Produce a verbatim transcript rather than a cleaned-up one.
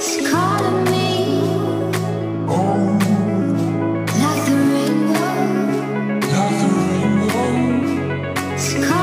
It's